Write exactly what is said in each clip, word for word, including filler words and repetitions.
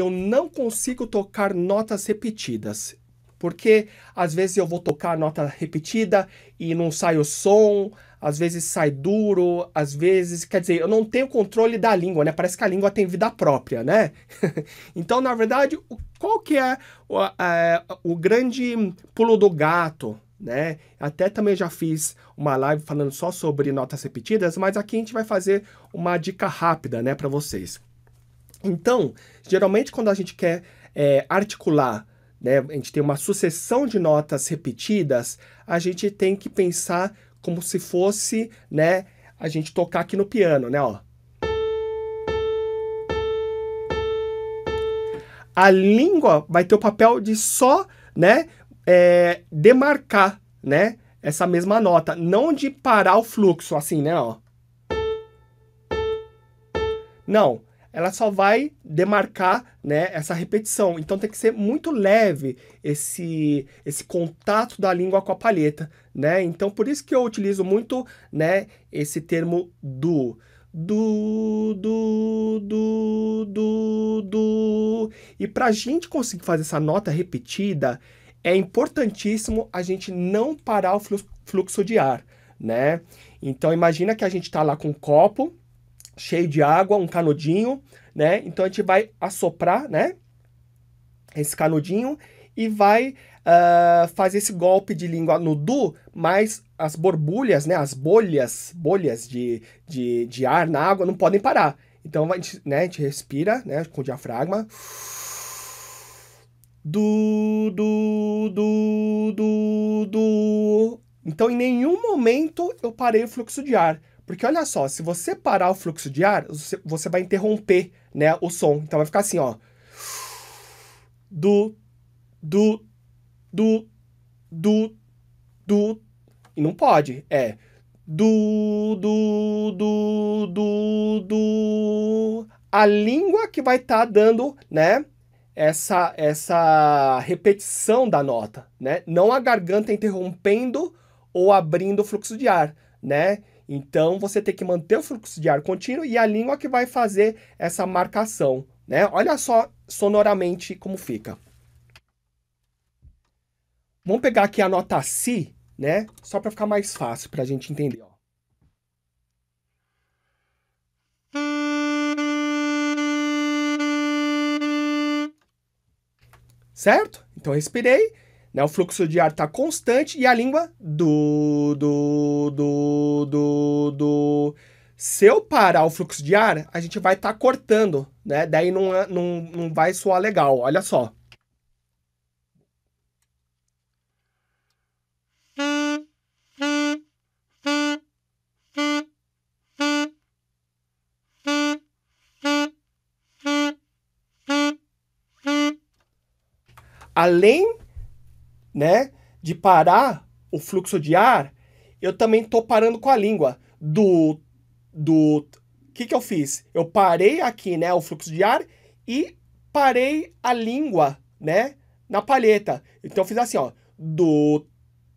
eu não consigo tocar notas repetidas, porque às vezes eu vou tocar nota repetida e não sai o som, às vezes sai duro, às vezes, quer dizer, eu não tenho controle da língua, né? Parece que a língua tem vida própria, né? Então, na verdade, qual que é o, é o grande pulo do gato, né? Até também já fiz uma live falando só sobre notas repetidas, mas aqui a gente vai fazer uma dica rápida, né, para vocês. Então, geralmente quando a gente quer é, articular, né, a gente tem uma sucessão de notas repetidas, a gente tem que pensar como se fosse, né, a gente tocar aqui no piano, né, ó. A língua vai ter o papel de só, né, é, demarcar, né, essa mesma nota, não de parar o fluxo, assim, né, ó. Não. Ela só vai demarcar, né, essa repetição. Então tem que ser muito leve esse, esse contato da língua com a palheta, né? Então por isso que eu utilizo muito, né, esse termo do. Do, do, do, do, do. E para a gente conseguir fazer essa nota repetida, é importantíssimo a gente não parar o fluxo de ar, né? Então imagina que a gente está lá com um copo cheio de água, um canudinho, né? Então a gente vai assoprar, né, esse canudinho e vai uh, fazer esse golpe de língua no do, mas as borbulhas, né, as bolhas, bolhas de, de, de ar na água não podem parar. Então a gente, né, a gente respira, né, com o diafragma. Do, do, do, do, do. Então em nenhum momento eu parei o fluxo de ar. Porque olha só, se você parar o fluxo de ar, você, você vai interromper, né, o som. Então vai ficar assim, ó. Do, do, do, do, do. E não pode, é. Do, do, do, do, do. A língua que vai estar dando, né, essa, essa repetição da nota, né? Não a garganta interrompendo ou abrindo o fluxo de ar, né? Então, você tem que manter o fluxo de ar contínuo e a língua que vai fazer essa marcação, né? Olha só sonoramente como fica. Vamos pegar aqui a nota Si, né? Só para ficar mais fácil para a gente entender, ó. Certo? Então, respirei. Né, o fluxo de ar está constante e a língua do, do, do, do, do. Se eu parar o fluxo de ar, a gente vai estar tá cortando, né? Daí não, não, não vai soar legal, olha só. Além, né, de parar o fluxo de ar, eu também tô parando com a língua. Do, do, que que eu fiz? Eu parei aqui, né, o fluxo de ar e parei a língua, né, na palheta. Então eu fiz assim, ó, do,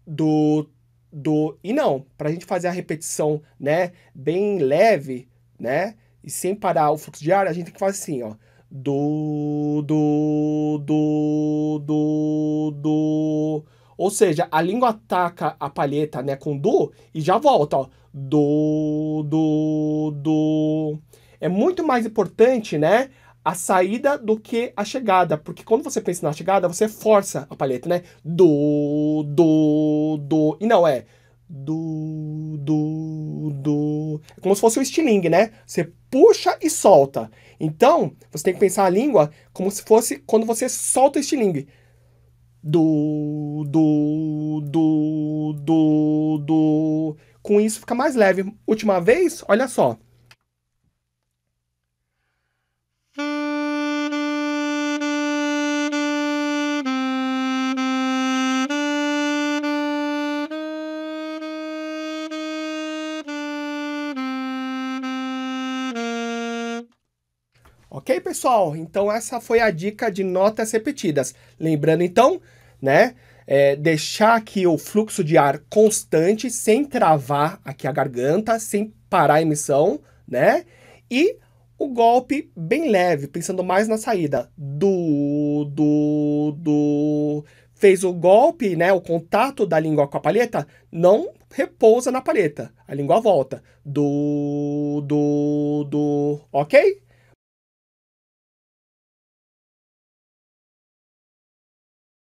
do, do, e não, pra gente fazer a repetição, né, bem leve, né, e sem parar o fluxo de ar, a gente tem que fazer assim, ó. Do, do, do, do, do. Ou seja, a língua ataca a palheta, né, com do e já volta, ó. Do, do, do. É muito mais importante, né, a saída do que a chegada, porque quando você pensa na chegada, você força a palheta, né? Do, do, do. E não é do, do, do. É como se fosse o estilingue, né? Você puxa e solta. Então, você tem que pensar a língua como se fosse quando você solta o estilingue. Do, do, do, do, do. Com isso fica mais leve. Última vez, olha só. Ok, pessoal? Então essa foi a dica de notas repetidas. Lembrando então, né, é, deixar aqui o fluxo de ar constante, sem travar aqui a garganta, sem parar a emissão, né? E O golpe bem leve, pensando mais na saída. Du, du, du. Fez o golpe, né, o contato da língua com a palheta, não repousa na palheta. A língua volta. Du, du, du. Ok?